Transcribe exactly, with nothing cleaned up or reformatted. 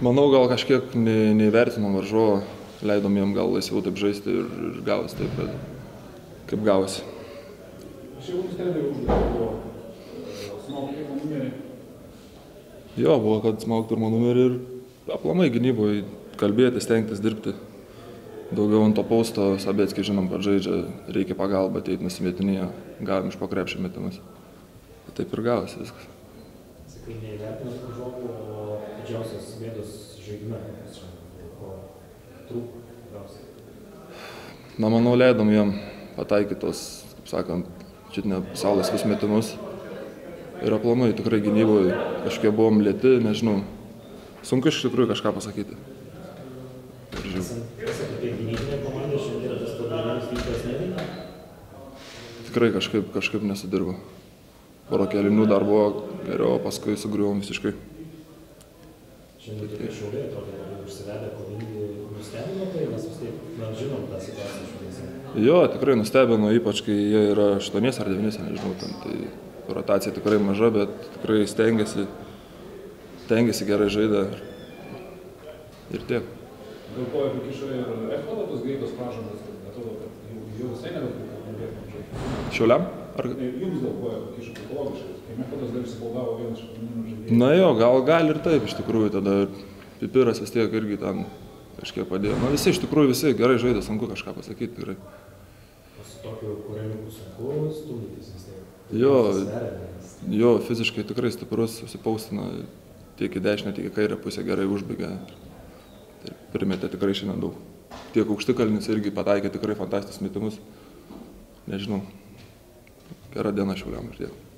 Manau, gal kažkiek neįvertinom varžovą, leidom jam gal laisviau taip žaisti ir, ir gavosi taip, bet kaip gavosi. Jo, buvo, kad smaugti pirmą numerį ir aplamai gynyboje kalbėti, stengtis dirbti. Daugiau ant to pausto, Sabėckiai žinom, kad žaidžia, reikia pagalba, ateit nusimetinėje, gavom iš po krepšio metimus. Taip ir gavosi viskas. Sakai, neįvertinus varžovų, o didžiausios bėdos žaidime, o trūko gausiai? Na, manau, leidom jam pataikyti tos, kaip sakant, čitinę saulės vis metimus. Ir aplamai tikrai gynyboje kažkiek buvom lėti, nežinau, sunku iš tikrųjų kažką pasakyti. Tikrai kažkaip, kažkaip nesudirbo. Poro kelinių dar buvo geriau, paskui sugriuvom visiškai. Šiandien tokie Šiauliai atrodo labai užsivedę, kovingi nustebino tai, mes vis tiek, mes žinom tą situaciją Šiauliuose. Jo, tikrai nustebino, ypač kai jie yra aštuonies ar devynies, nežinau, ten tai. Rotacija tikrai maža, bet tikrai stengiasi, stengiasi gerai žaidę ir tiek. Dėl ko ir kišo ir Echola tos greitos pražangos, atrodo, kad jau visai nebėgų. Šiauliam? Jums dėl ko ir kišo psichologiškai, kai Echolas dar išsipaudavo vienas šakminių žaidėjų. Na jo, gal gali ir taip, iš tikrųjų, tada Pipiras vis tiek irgi ten kažkiek padėjo. Na visi, iš tikrųjų, visi gerai žaidė, sunku kažką pasakyti, tikrai. Su tokiu kūrėliukų sunku stūdytis vis tiek? Jo, jo, fiziškai tikrai stiprus, susipaustina tiek į dešinę, tiek į kairę pusę, gerai užbėgė. Primetė tikrai šiandien daug. Tiek Aukštikalnis irgi pataikė tikrai fantastiškus metimus. Nežinau, gera diena Šiauliam ir tiek.